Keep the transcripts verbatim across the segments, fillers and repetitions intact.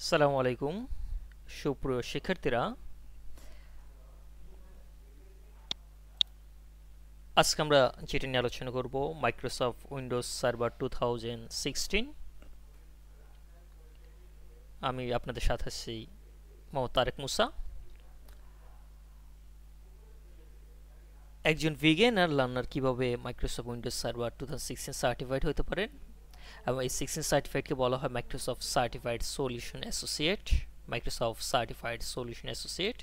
আসসালামু আলাইকুম সুপ্রিয় শিক্ষার্থীরা, আজকে আমরা যেটা নিয়ে আলোচনা করব মাইক্রোসফট উইন্ডোজ সার্ভার দুই হাজার ষোলো। আমি আপনাদের সাথে আছি মোহাম্মদ তারেক মুসা, একজন বিগিনার লার্নার কিভাবে মাইক্রোসফট উইন্ডোজ সার্ভার দুই হাজার ষোলো সার্টিফাইড হতে পারেন। এবং এই সিক্সটিন সার্টিফাইডকে বলা হয় Microsoft certified solution associate, Microsoft certified solution associate.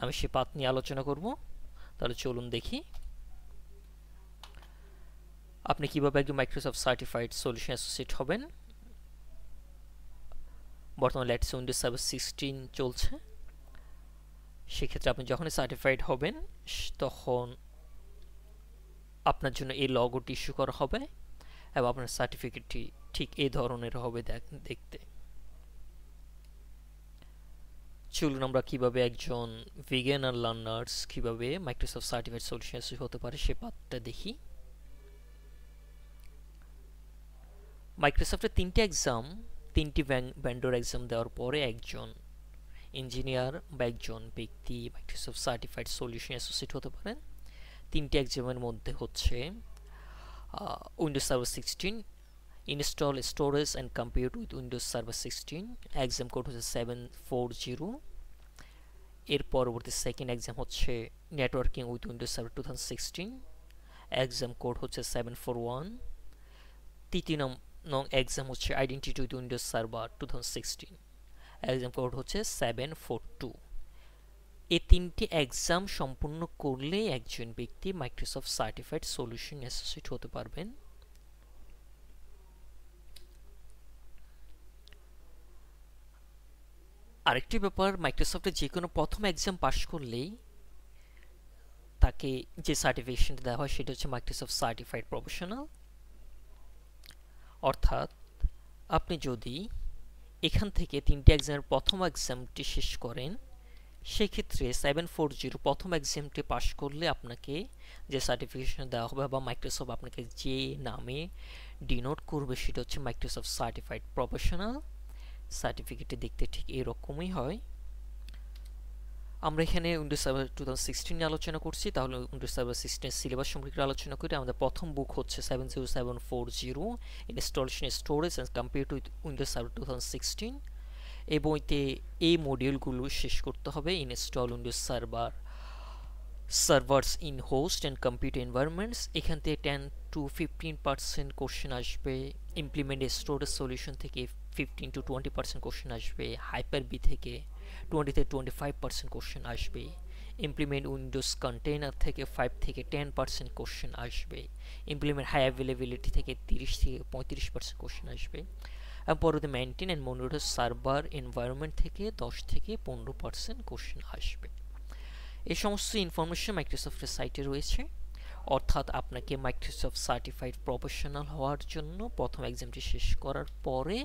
আমি সে পাঠ নিয়ে আলোচনা করব, তাহলে চলুন দেখি আপনি কীভাবে একজন মাইক্রোসফট সার্টিফাইড সলিউশন অ্যাসোসিয়েট হবেন। বর্তমানে লেটস উইন্ডোজ সার্ভার সিক্সটিন চলছে, সেক্ষেত্রে আপনি যখনই সার্টিফাইড হবেন তখন আপনার জন্য এই লগোটি ইস্যু করা হবে এবং আপনার সার্টিফিকেটটি ঠিক এই ধরনের হবে দেখতে। চলুন আমরা কীভাবে একজন বিগিনার লার্নার্স কীভাবে মাইক্রোসফট সার্টিফাইড সলিউশন অ্যাসোসিয়েট হতে পারে সে পাঠটা দেখি। মাইক্রোসফটের তিনটি এক্সাম, তিনটি ভেন্ডর এক্সাম দেওয়ার পরে একজন ইঞ্জিনিয়ার বা একজন ব্যক্তি মাইক্রোসফট সার্টিফাইড সলিউশন অ্যাসোসিয়েট হতে পারেন। তিনটি এক্সামের মধ্যে হচ্ছে Windows server sixteen, install storage and compute with Windows server sixteen, exam code হচ্ছে সেভেন ফোর জিরো। এর পরবর্তী সেকেন্ড এক্সাম হচ্ছে networking with Windows server two thousand sixteen, exam code হচ্ছে সেভেন ফোর ওয়ান। তৃতীয় নং নং এক্সাম হচ্ছে identity with Windows server two thousand sixteen, exam code হচ্ছে সেভেন ফোর টু। এই তিনটি এক্সাম সম্পূর্ণ করলে একজন ব্যক্তি মাইক্রোসফট সার্টিফাইড সলিউশন অ্যাসোসিয়েট হতে পারবেন। আরেকটি ব্যাপার, মাইক্রোসফটের যে কোনো প্রথম এক্সাম পাস করলেই তাকে যে সার্টিফিকেশনটা দেওয়া হয় সেটা হচ্ছে মাইক্রোসফট সার্টিফাইড প্রফেশনাল। অর্থাৎ আপনি যদি এখান থেকে তিনটি এক্সামের প্রথম এক্সামটি শেষ করেন, সেক্ষেত্রে সেভেন ফোর জিরো প্রথম এক্সামটি পাস করলে আপনাকে যে সার্টিফিকেশন দেওয়া হবে বা মাইক্রোসফট আপনাকে যে নামে ডিনোট করবে সেটা হচ্ছে মাইক্রোসফট সার্টিফাইড প্রফেশনাল। সার্টিফিকেটটি দেখতে ঠিক এরকমই হয়। আমরা এখানে Windows server two thousand sixteen নিয়ে আলোচনা করছি, তাহলে উইন্ডোজ সার্ভার সিক্সটিনের সিলেবাস সম্পর্কে আলোচনা করি। আমাদের প্রথম বুক হচ্ছে seven zero seven four zero installation storage and compute with Windows server two thousand sixteen. এই বইতে এই মডিউলগুলো শেষ করতে হবে। Install Windows server servers in host and computer environments, এখান থেকে ten to fifteen percent question আসবে। ইমপ্লিমেন্ট স্টোরেজ সলিউশন থেকে fifteen to twenty percent question আসবে। হাইপার বি থেকে টোয়েন্টি থেকে টোয়েন্টি ফাইভ পার্সেন্ট কোশ্চেন আসবে। ইমপ্লিমেন্ট উইন্ডোজ কন্টেইনার থেকে five থেকে টেন পার্সেন্ট কোশ্চেন আসবে। ইমপ্লিমেন্ট হাই অ্যাভেলেবিলিটি থেকে তিরিশ থেকে পঁয়ত্রিশ পার্সেন্ট কোশ্চেন আসবে। এবং পরবর্তী maintain and monitor server environment থেকে দশ থেকে পনেরো পার্সেন্ট কোশ্চেন আসবে। এই সমস্ত ইনফরমেশন মাইক্রোসফটের সাইটে রয়েছে। অর্থাৎ আপনাকে মাইক্রোসফট সার্টিফাইড প্রফেশনাল হওয়ার জন্য প্রথম এক্সামটি শেষ করার পরে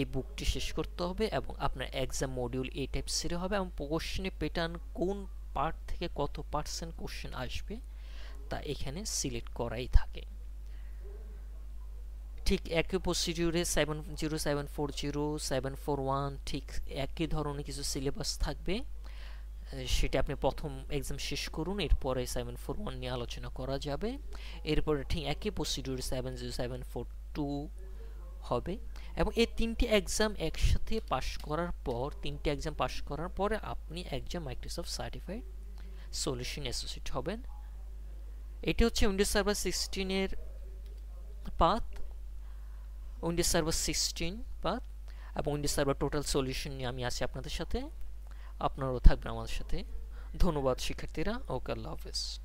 এই বুকটি শেষ করতে হবে এবং আপনার এক্সাম মডিউল এই টাইপ সেরে হবে এবং কোশ্চেনে প্যাটার্ন কোন পার্ট থেকে কত পার্সেন্ট কোশ্চেন আসবে তা এখানে সিলেক্ট করাই থাকে। ঠিক একই প্রসিডিউরে seven zero seven four zero seven four one ঠিক একই ধরনের কিছু সিলেবাস থাকবে, সেটা আপনি প্রথম এক্সাম শেষ করুন, এরপরে সেভেন ফোর ওয়ান নিয়ে আলোচনা করা যাবে। এরপরে ঠিক একই প্রসিডিউরে seven zero seven four two হবে এবং এই তিনটি এক্সাম একসাথে পাস করার পর তিনটি এক্সাম পাস করার পরে আপনি একজন মাইক্রোসফট সার্টিফাইড সলিউশন অ্যাসোসিয়েট হবেন। এটি হচ্ছে উইন্ডোজ সার্ভার সিক্সটিনের path, Windows server sixteen path এবং উইন্ডোজ সার্ভার টোটাল সলিউশন নিয়ে আমি আছি আপনাদের সাথে, আপনারাও থাকবেন আমাদের সাথে। ধন্যবাদ শিক্ষার্থীরা, ওকে, আল্লাহ হাফেজ।